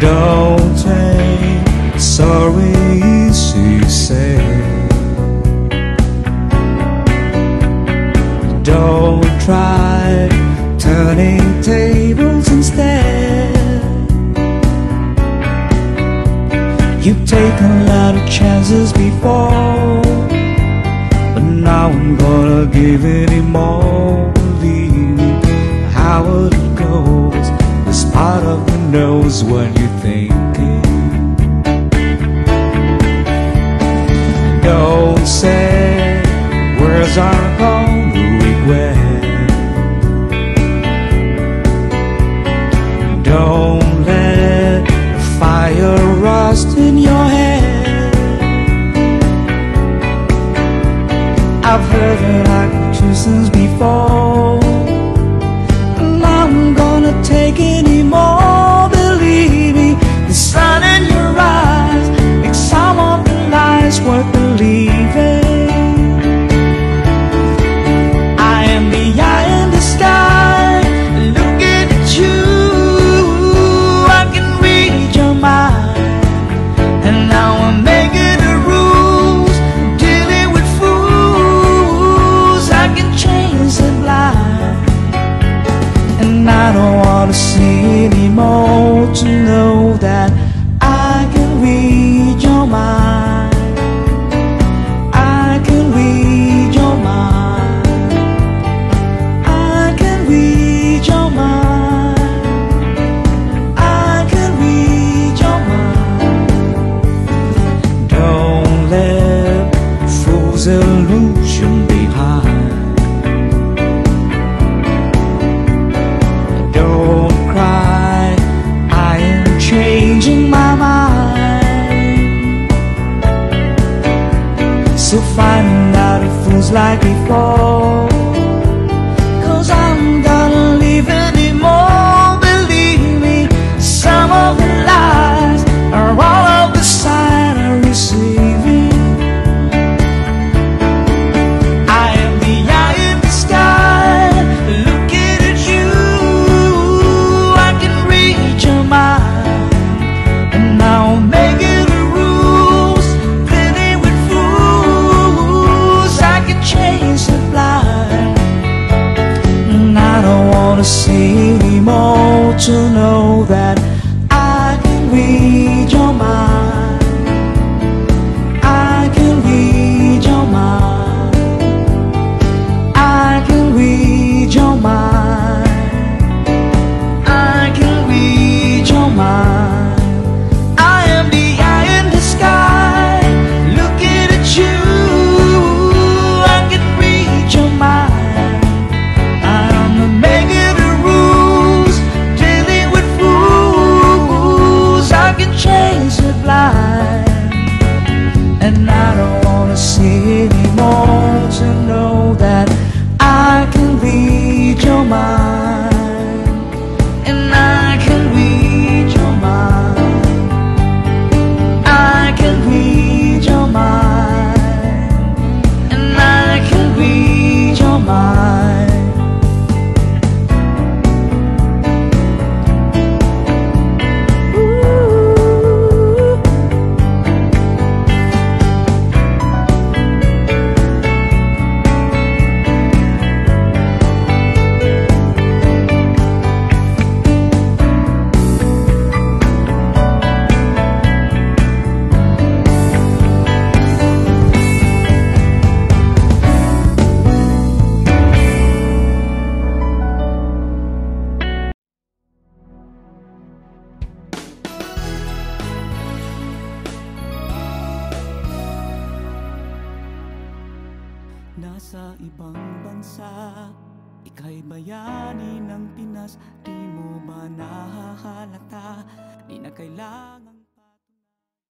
Don't take sorry to say. Don't try turning tables instead. You've taken a lot of chances before, but now I'm gonna give it more. Believe me, how it goes is part of who knows what you're thinking. Don't say words are gonna regret. Don't let the fire rust in your head. I've heard it like choosings before, and I'm gonna take it anymore. Believe me, the sun in your eyes makes some of the lies worth believing. See anymore to know that I can read your mind. I can read your mind. I can read your mind. I can read your mind. Don't let fool's illusion be high. So finding out it feels like before, 'cause I'm gonna leave anymore. Believe me, some of the lies are all of the sign I'm receiving. I am the eye in the sky, looking at you. I can read your mind, and I'll make it. See anymore to know that I can read your mind. I can read your mind. I can read your mind. I can read your mind. I am the eye in the sky, looking at you. I can read your mind. I'm the maker. And I don't wanna see anymore to know that I can read your mind. And I can read your mind. I can read your mind. And I can read your mind. Nasa ibang bansa, ika'y bayani ng Pinas. Di mo ba nahahalata? Di na kailangan